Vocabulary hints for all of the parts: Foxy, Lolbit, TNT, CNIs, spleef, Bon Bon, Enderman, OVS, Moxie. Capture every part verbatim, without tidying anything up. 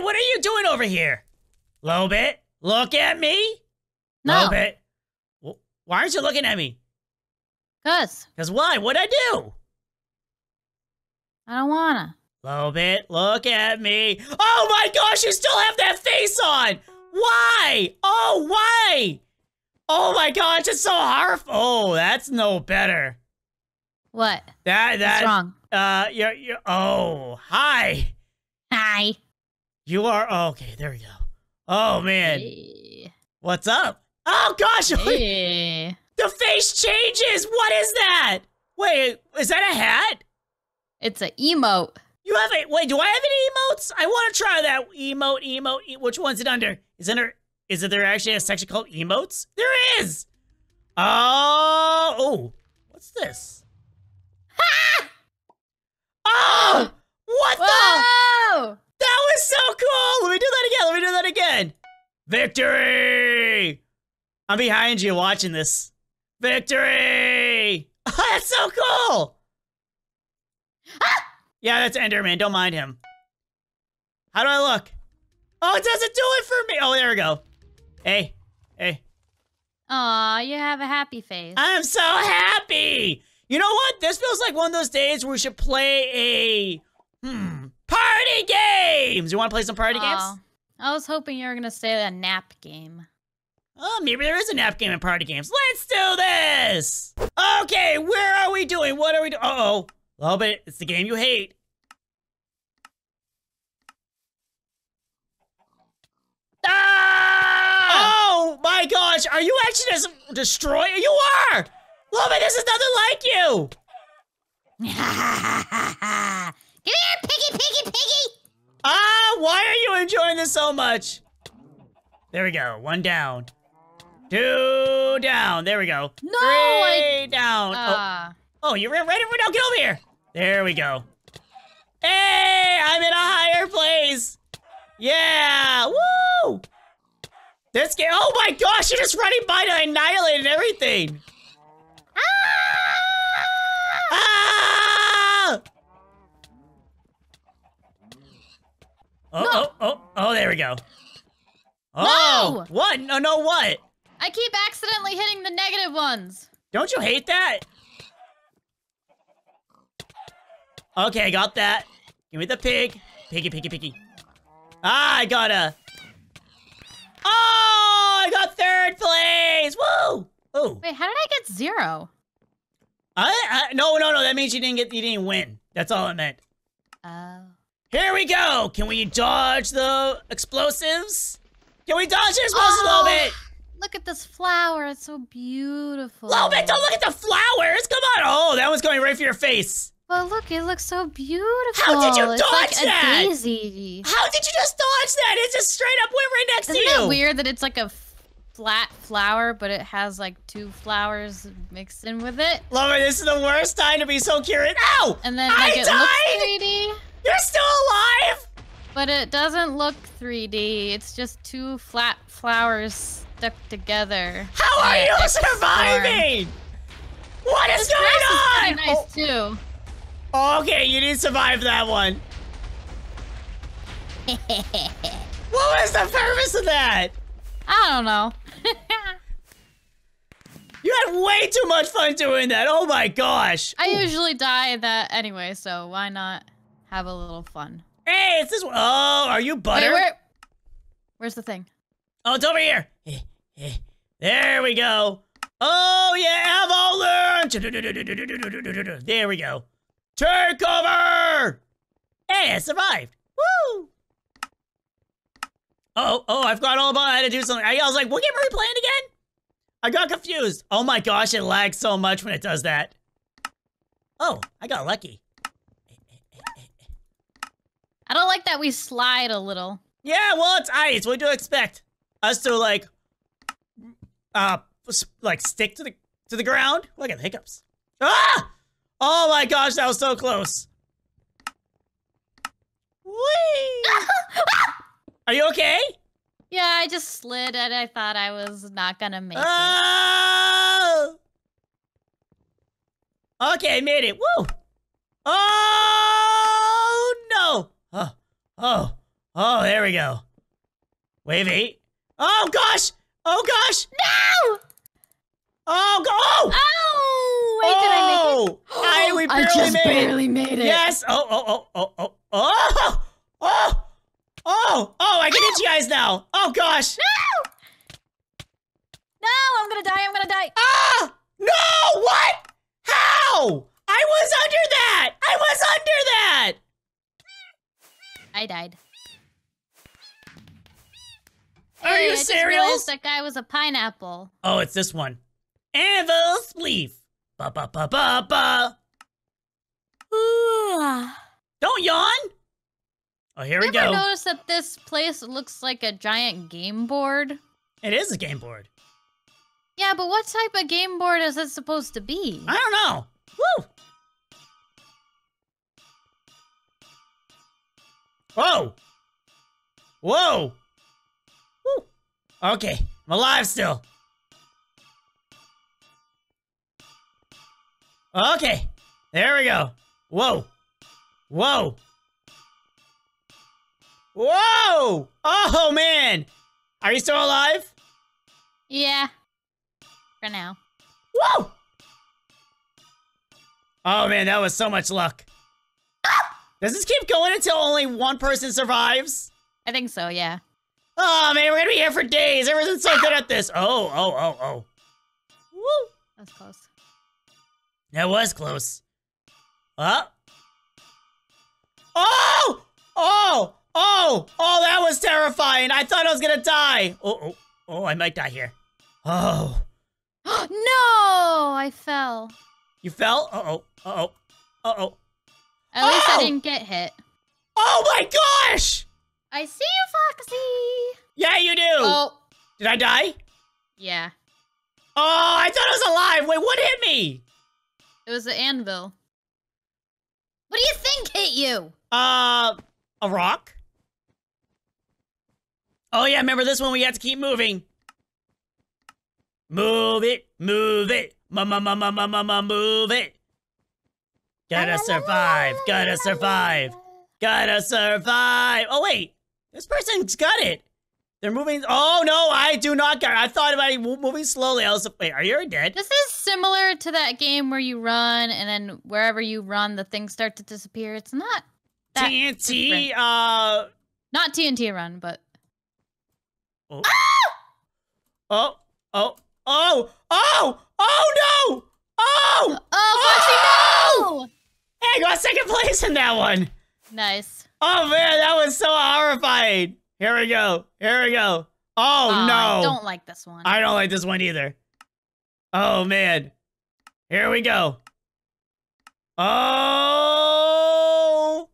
Lolbit, what are you doing over here? Lolbit, look at me. No. Lolbit, why aren't you looking at me? Cause. Cause why? What'd I do? I don't wanna. Lolbit, look at me. Oh my gosh, you still have that face on! Why? Oh, why? Oh my gosh, it's so horrible. Oh, that's no better. What? That, that, What's wrong? Uh, you're, you're, oh, hi. Hi. You are, oh, okay, there we go. Oh, man. Hey. What's up? Oh, gosh. Hey. The face changes. What is that? Wait, is that a hat? It's an emote. You have a, wait, do I have any emotes? I want to try that emote, emote, e which one's it under? Is it under, is it there actually a section called emotes? There is. Oh, oh, what's this? Ha! Oh, what Whoa. the? That was so cool. Let me do that again. Let me do that again. Victory. I'm behind you watching this. Victory. Oh, that's so cool. Ah! Yeah, that's Enderman. Don't mind him. How do I look? Oh, it doesn't do it for me. Oh, there we go. Hey, hey. Aw, you have a happy face. I'm so happy. You know what? This feels like one of those days where we should play a hmm, party games. You want to play some party Aww. games? I was hoping you were going to say a nap game. Oh, maybe there is a nap game in party games. Let's do this. Okay, where are we doing? What are we doing? Uh-oh. Lolbit, it's the game you hate. Ah! Oh my gosh, are you actually just destroying? You are! Lolbit, this is nothing like you! Give here, piggy, piggy, piggy! Ah, why are you enjoying this so much? There we go, one down. Two down, there we go. No! Three I... down. Uh... Oh. oh, you ran right over, now get over here! There we go. Hey, I'm in a higher place. Yeah, woo! This game, oh my gosh, you're just running by to annihilate everything. Ah! Ah! Oh, no. oh, oh, oh, there we go. Oh, no! What? No, no, what? I keep accidentally hitting the negative ones. Don't you hate that? Okay, I got that. Give me the pig. Piggy, piggy, piggy. Ah, I got a... Oh, I got third place! Woo! Oh. Wait, how did I get zero? I, I No, no, no. That means you didn't get. You didn't win. That's all it meant. Oh. Here we go. Can we dodge the explosives? Can we dodge the explosives oh, a little bit? Look at this flower. It's so beautiful. A little bit. Don't look at the flowers. Come on. Oh, that one's going right for your face. Well, look, it looks so beautiful. How did you dodge it's like that? A daisy. How did you just dodge that? It just straight up went right next Isn't to you. Isn't it weird that it's like a flat flower, but it has like two flowers mixed in with it? Love it. This is the worst time to be so curious. Ow! And then like, I it died! looks three D. You're still alive! But it doesn't look three D. It's just two flat flowers stuck together. How are you surviving? Storm. What is this going on? This is pretty nice oh. too. Okay, you didn't survive that one. What was the purpose of that? I don't know. You had way too much fun doing that. Oh my gosh. I Ooh. usually die at that anyway, so why not have a little fun? Hey, it's this one. Oh, are you butter? Wait, where... Where's the thing? Oh, it's over here. There we go. Oh, yeah, I've all learned. There we go. Take over! Hey, I survived! Woo! Oh, oh, I forgot all about how to do something. I, I was like, what game are we playing again? I got confused. Oh my gosh, it lags so much when it does that. Oh, I got lucky. I don't like that we slide a little. Yeah, well, it's ice. What do you expect? Us to, like, uh, like, stick to the, to the ground? Look at the hiccups. Ah! Oh my gosh, that was so close. Whee! Are you okay? Yeah, I just slid and I thought I was not gonna make oh! it. Okay, I made it. Woo! Oh no! Oh, oh, Oh, there we go. Wave eight. Oh, gosh! Oh, gosh! No! Oh, go! Oh! Oh! Wait, oh! Did I make it? Oh, I, we barely I just made barely it. made it. Yes! Oh, oh, oh, oh, oh, oh! Oh! Oh! Oh, I can oh. hit you guys now! Oh, gosh! No! No, I'm gonna die, I'm gonna die. Ah! No! What? How? I was under that! I was under that! I died. Are hey, you I serious? Just that guy was a pineapple. Oh, it's this one. Evil spleef. Ba ba ba ba ba. Ooh. Don't yawn. Oh, here I've we go. Never noticed that this place looks like a giant game board. It is a game board. Yeah, but what type of game board is it supposed to be? I don't know. Woo. Whoa. Whoa. Okay, I'm alive still. Okay, there we go. Whoa. Whoa. Whoa! Oh, man! Are you still alive? Yeah. For now. Whoa! Oh, man, that was so much luck. Does this keep going until only one person survives? I think so, yeah. Oh, man, we're gonna be here for days. Everyone's so good at this. Oh, oh, oh, oh. Woo. That was close. That was close. Huh? Oh! Oh! Oh! Oh, that was terrifying. I thought I was gonna die. Oh, oh, oh, I might die here. Oh. No! I fell. You fell? Uh-oh. Uh-oh. Uh-oh. At least I didn't get hit. Oh, my gosh! I see you, Foxy! Yeah, you do! Oh. Did I die? Yeah. Oh, I thought I was alive! Wait, what hit me? It was the anvil. What do you think hit you? Uh, a rock? Oh yeah, remember this one, we had to keep moving. Move it, move it, ma-ma-ma-ma-ma-ma-ma, move it. Gotta survive, gotta survive. Gotta survive. Oh, wait. This person's got it. They're moving. Oh, no, I do not got it. I thought about it moving slowly. I was like, wait, are you dead? This is similar to that game where you run, and then wherever you run, the things start to disappear. It's not that T N T, different. uh... Not T N T run, but... Oh. Ah! Oh, oh, oh, oh, oh, no! Oh! Oh, Foxy, oh! No! Hey, I got second place in that one. Nice. Oh, man, that was so horrifying. Here we go. Here we go. Oh, uh, no. I don't like this one. I don't like this one either. Oh, man. Here we go. Oh.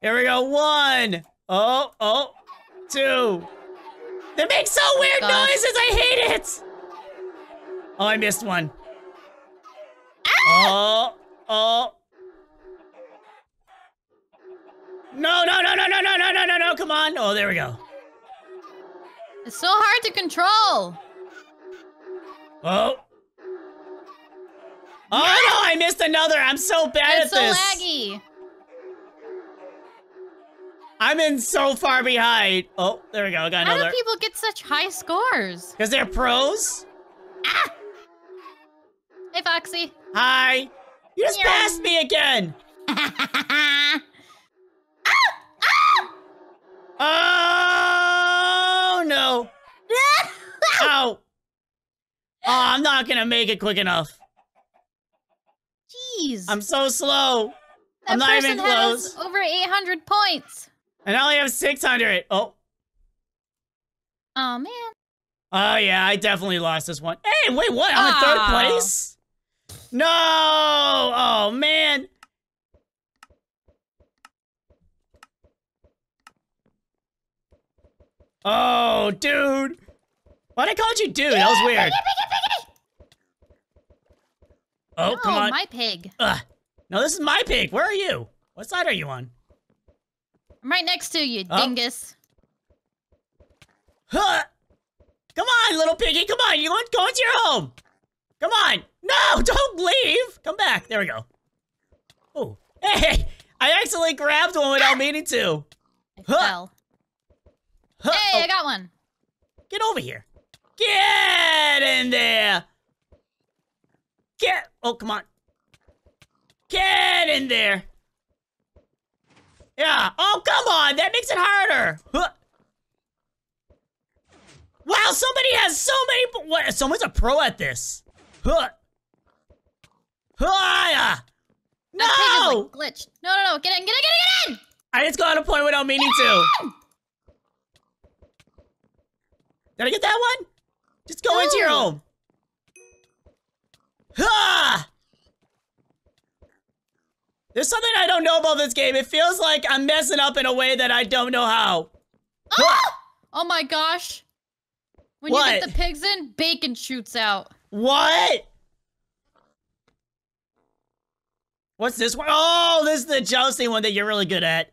Here we go. One. Oh, oh. Two. They make so weird Gosh. noises. I hate it. Oh, I missed one. Ah! Oh, oh. No, no, no, no, no, no, no, no, no, no, come on. Oh, there we go. It's so hard to control. Oh. Oh, no, I missed another. I'm so bad it's at so this. It's so laggy. I'm in so far behind. Oh, there we go. I got another. How do people get such high scores? Because they're pros. Ah. Hey, Foxy. Hi. You just yeah. passed me again. Oh, no. Ow. Oh, I'm not going to make it quick enough. Jeez. I'm so slow. That I'm not even close. Over eight hundred points. And I only have six hundred. Oh. Oh, man. Oh, yeah. I definitely lost this one. Hey, wait, what? I'm oh. in third place? No. Oh, man. Oh, dude. Why'd I call you dude? That was weird. Piggy, piggy, piggy. Oh, no, come on. my pig. Ugh. No, this is my pig. Where are you? What side are you on? I'm right next to you, oh. dingus. Huh. Come on, little piggy. Come on. You want to go into your home. Come on. No, don't leave. Come back. There we go. Oh, hey. I accidentally grabbed one without meaning to. I huh. fell. Huh. Hey, oh. I got one. Get over here. Get in there. Get. Oh, come on. Get in there. Yeah. Oh, come on. That makes it harder. Huh. Wow, somebody has so many. What? Someone's a pro at this. Huh. Huh. No! Is, like, glitched. No, no, no. Get in, get in, get in, get in! I just got on a point without meaning to. Did I get that one? Just go no. into your home. Ha! There's something I don't know about this game. It feels like I'm messing up in a way that I don't know how. Oh, ha! Oh my gosh. When what? you get the pigs in, bacon shoots out. What? What's this one? Oh, this is the jousting one that you're really good at.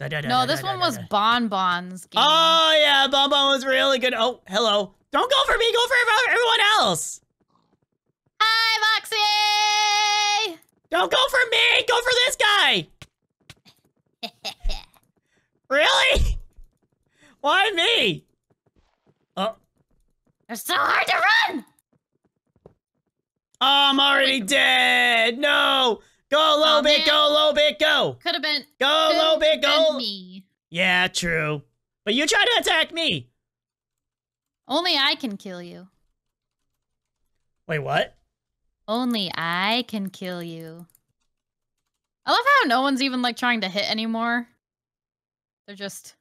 Da, da, da, no, da, this da, one da, was da. Bon Bon's game. Oh, yeah, Bon Bon was really good. Oh, hello. Don't go for me. Go for everyone else. Hi, Moxie. Don't go for me. Go for this guy. Really? Why me? Oh. They're so hard to run. Oh, I'm already oh dead. No. Go, Lolbit. Oh, go, Lolbit. Go. Could have been. Go, Lolbit. Go. Me. Yeah, true. But you tried to attack me. Only I can kill you. Wait, what? Only I can kill you. I love how no one's even, like, trying to hit anymore. They're just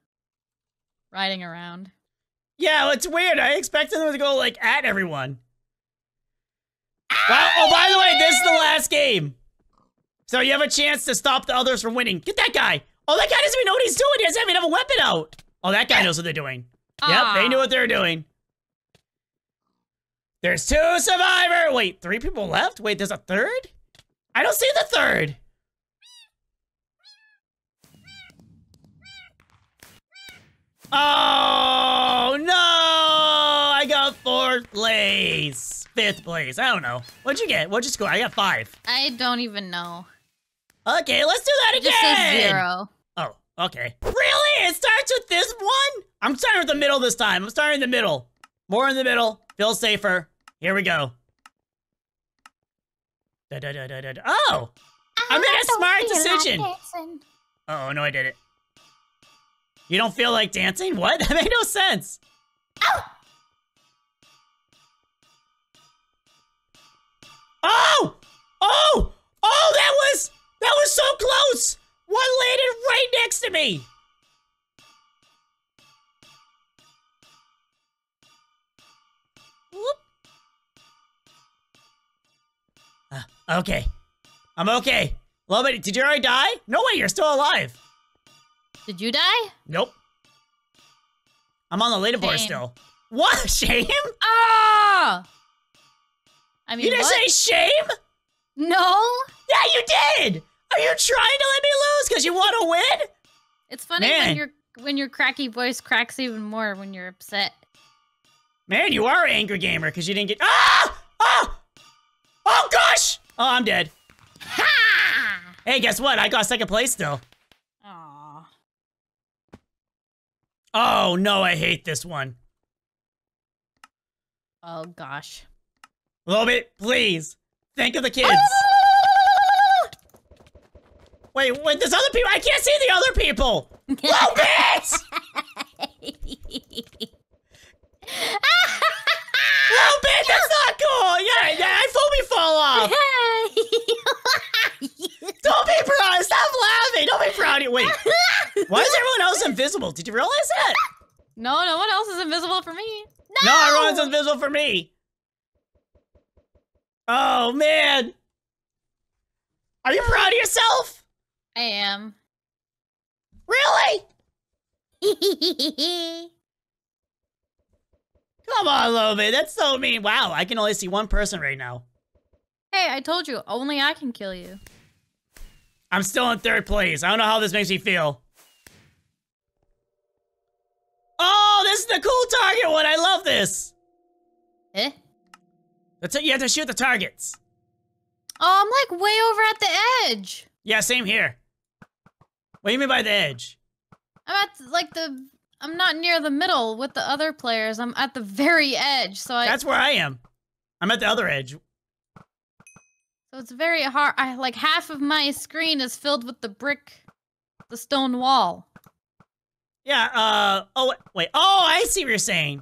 riding around. Yeah, well, it's weird. I expected them to go, like, at everyone. Wow. Oh, by the way, this is the last game. So you have a chance to stop the others from winning. Get that guy. Oh, that guy doesn't even know what he's doing. He doesn't even have a weapon out. Oh, that guy knows what they're doing. Yep, Aww. they knew what they were doing. There's two survivors. Wait, three people left? Wait, there's a third? I don't see the third. Oh, no. I got fourth place. Fifth place. I don't know. What'd you get? What'd you score? I got five. I don't even know. Okay, let's do that again. It just says zero. Oh, okay. Really? It starts with this one? I'm starting with the middle this time. I'm starting in the middle. More in the middle. Feel safer. Here we go. Da, da, da, da, da, da. Oh! I, I made a smart decision. Like oh, no, I did it. You don't feel like dancing? What? That made no sense. Oh! Oh! Oh! Oh, that was... That was so close! One landed right next to me! Whoop. Uh, okay. I'm okay. Lolbit, did you already die? No way, you're still alive. Did you die? Nope. I'm on the leaderboard still. What? Shame? Ah! Oh! I mean, you didn't what? say shame? No. Yeah, you did. Are you trying to let me lose because you want to win? It's funny Man. when your when your cracky voice cracks even more when you're upset. Man, you are an angry gamer because you didn't get. Ah! Oh! Oh gosh! Oh, I'm dead. Ha! Hey, guess what? I got second place still. Aww. Oh no, I hate this one. Oh gosh. Lolbit, please. Think of the kids. wait, wait, there's other people. I can't see the other people. Lolbit! Lolbit, that's not cool. Yeah, yeah, I fully fall off. Don't be proud. Stop laughing. Don't be proud. Wait. Why is everyone else invisible? Did you realize that? No, no one else is invisible for me. No, no everyone's invisible for me. Oh, man. Are you proud of yourself? I am. Really? Come on, Lolbit. That's so mean. Wow, I can only see one person right now. Hey, I told you, only I can kill you. I'm still in third place. I don't know how this makes me feel. Oh, this is the cool target one. I love this. Eh? That's it. You have to shoot the targets. Oh, I'm like way over at the edge. Yeah, same here. What do you mean by the edge? I'm at like the. I'm not near the middle with the other players. I'm at the very edge, so I. That's where I am. I'm at the other edge. So it's very hard. I like half of my screen is filled with the brick, the stone wall. Yeah. Uh. Oh wait. Oh, I see what you're saying.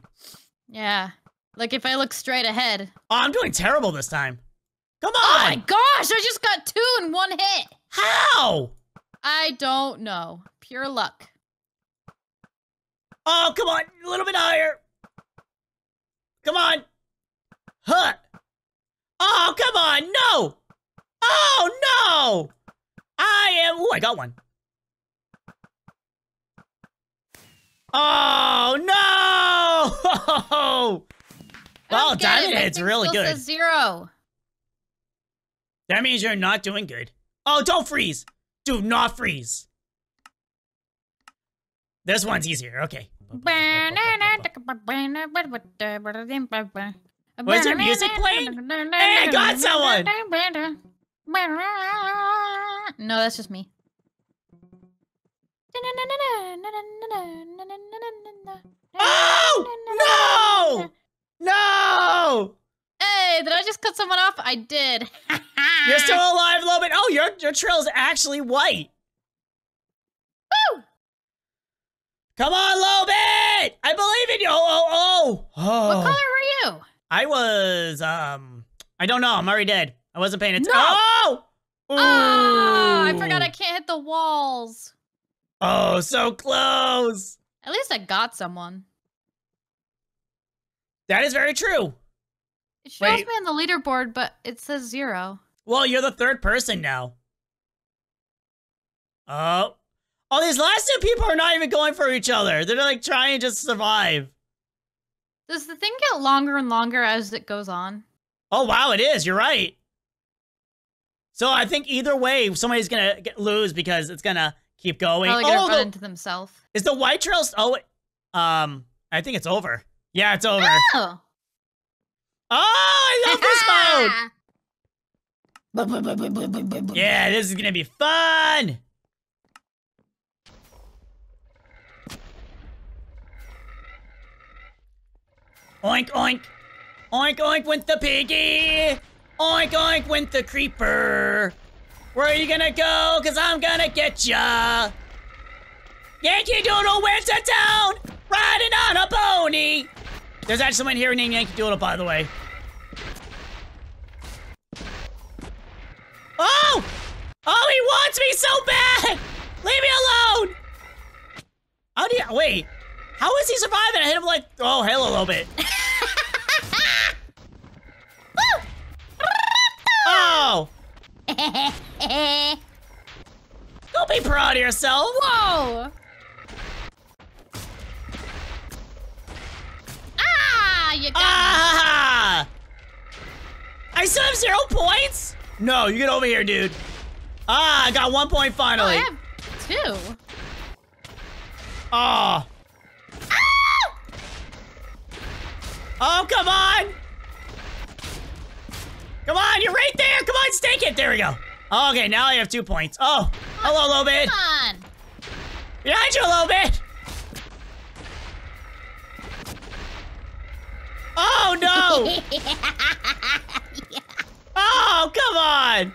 Yeah. Like if I look straight ahead. Oh, I'm doing terrible this time. Come on! Oh my gosh, I just got two in one hit! How? I don't know. Pure luck. Oh, come on! A little bit higher! Come on! Huh! Oh, come on! No! Oh, no! I am... Ooh, I got one. Oh, no! Well, diamond head's really good. Says zero. That means you're not doing good. Oh, don't freeze! Do not freeze! This one's easier, okay. Was there music playing? Hey, I got someone! No, that's just me. Oh! No! No! Hey, did I just cut someone off? I did. You're still alive, Lolbit. Oh, your your trail's actually white. Woo! Come on, Lolbit! I believe in you. Oh, oh, oh, oh! What color were you? I was um. I don't know. I'm already dead. I wasn't paying attention. No! Oh! Ooh. Oh! I forgot I can't hit the walls. Oh, so close. At least I got someone. That is very true. It shows Wait. me on the leaderboard, but it says zero. Well, you're the third person now. Oh. Oh, these last two people are not even going for each other. They're like trying to just survive. Does the thing get longer and longer as it goes on? Oh, wow, it is. You're right. So I think either way, somebody's going to get lose because it's going to keep going. Probably going to oh, run the, into themselves. Is the white trail... Oh, wait. Um, I think it's over. Yeah, it's over. Oh! Oh, I love this mode! Yeah, this is gonna be fun! Oink, oink! Oink, oink with the piggy! Oink, oink with the creeper! Where are you gonna go? Cause I'm gonna get ya! Yankee Doodle went to town! Riding on a pony! There's actually someone here named Yankee Doodle, by the way. Oh! Oh, he wants me so bad! Leave me alone! How do you- wait. How is he surviving? I hit him like- oh, hell, a little bit. Oh! Don't be proud of yourself! Whoa! Ah! You got ah! I still have zero points? No, you get over here, dude. Ah, I got one point finally. Oh, I have two. Oh. Ah! Oh, come on. Come on, you're right there. Come on, stake it. There we go. Okay, now I have two points. Oh, hello, Lolbit. Come on. Behind you, Lolbit. Oh, no. Yeah. Oh, come on!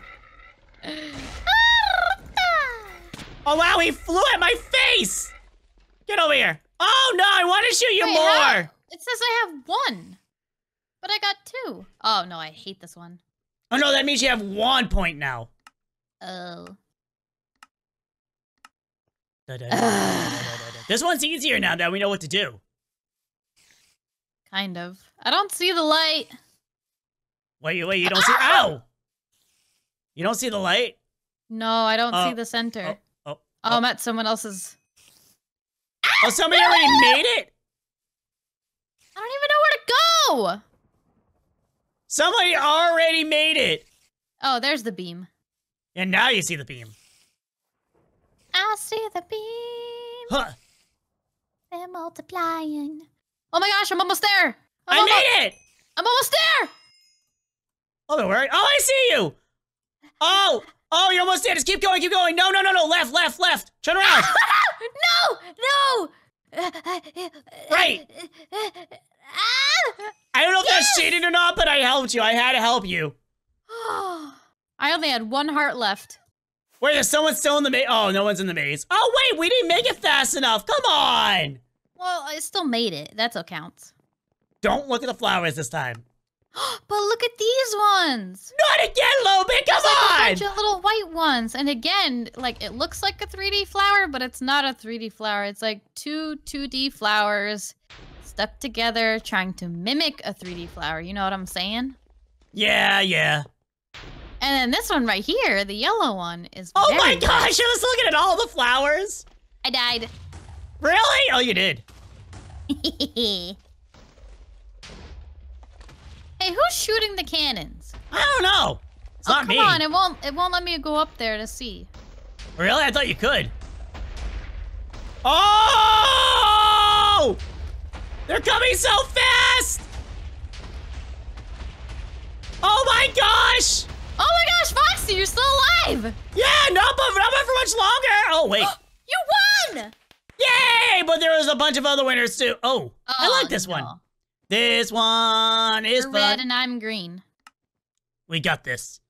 Oh, wow, he flew at my face! Get over here. Oh, no, I want to shoot you Wait, more! How? It says I have one, but I got two. Oh, no, I hate this one. Oh, no, that means you have one point now. Oh. Da, da, da, da, da, da. This one's easier now that we know what to do. Kind of. I don't see the light. Wait, wait, you don't see- ow! You don't see the light? No, I don't uh, see the center. Oh, oh, oh, oh, I'm at someone else's- Oh, somebody already made it? I don't even know where to go! Somebody already made it! Oh, there's the beam. And now you see the beam. I see the beam. Huh. They're multiplying. Oh my gosh, I'm almost there! I'm I almost made it! I'm almost there! Oh, where are you? Oh, I see you! Oh, Oh, you're almost there. Just keep going, keep going. No, no, no, no. Left, left, left. Turn around. No, no. Right. I don't know if yes. that's cheating or not, but I helped you. I had to help you. I only had one heart left. Wait, is someone still in the maze? Oh, no one's in the maze. Oh, wait, we didn't make it fast enough. Come on. Well, I still made it. That's what counts. Don't look at the flowers this time. But look at these ones. Not again, Lolbit. Come on. Like a bunch of little white ones. And again, like it looks like a three D flower, but it's not a three D flower. It's like two two D flowers stuck together trying to mimic a three D flower. You know what I'm saying? Yeah, yeah. And then this one right here, the yellow one, is Oh my gosh, I was looking at all the flowers. I died. Really? Oh, you did. Hey, who's shooting the cannons? I don't know. It's oh, not come me. Come on, it won't, it won't let me go up there to see. Really? I thought you could. Oh! They're coming so fast! Oh my gosh! Oh my gosh, Foxy, you're still alive! Yeah, not but not for much longer! Oh, wait. You won! Yay! But there was a bunch of other winners, too. Oh, oh I like this no. one. This one is you're fun. Red and I'm green. We got this.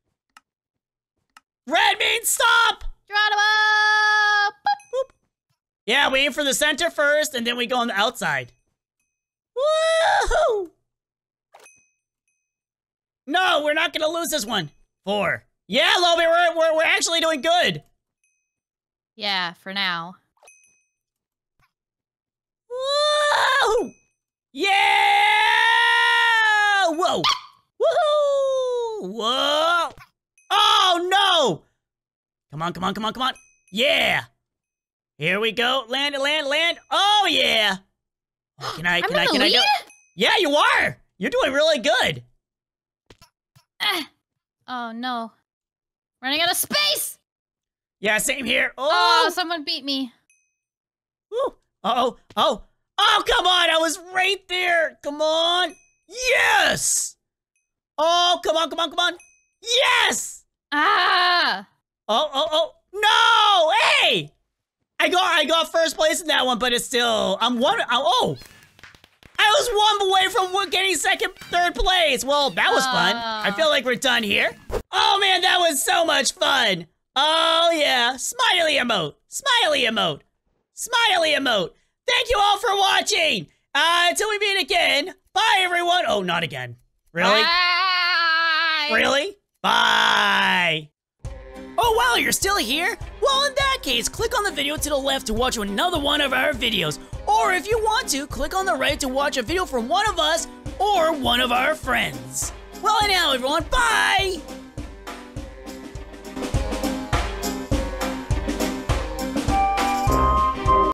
Red means stop! Boop, boop. Yeah, we aim for the center first, and then we go on the outside. Woohoo! No, we're not gonna lose this one. Four. Yeah, Lolbit, we're, we're, we're actually doing good. Yeah, for now. Whoa! Yeah! Whoa! Woohoo! Whoa! Oh, no! Come on, come on, come on, come on. Yeah! Here we go. Land, land, land. Oh, yeah! Oh, can I, can I, can I go? Yeah, you are! You're doing really good. Oh, no. Running out of space! Yeah, same here. Oh, oh someone beat me. Ooh. Uh-oh. Oh. Oh, come on. I was right there. Come on. Yes! Oh, come on, come on, come on. Yes! Ah! Oh, oh, oh. No! Hey! I got I got first place in that one, but it's still... I'm one... Oh! I was one away from getting second, third place. Well, that was uh, fun. I feel like we're done here. Oh, man, that was so much fun. Oh, yeah. Smiley emote. Smiley emote. Smiley emote. Thank you all for watching. Uh, until we meet again. Bye, everyone. Oh, not again. Really? Bye. Really? Bye. Oh, wow, you're still here? Well, in that case, click on the video to the left to watch another one of our videos. Or if you want to, click on the right to watch a video from one of us or one of our friends. Well, anyhow, everyone, bye!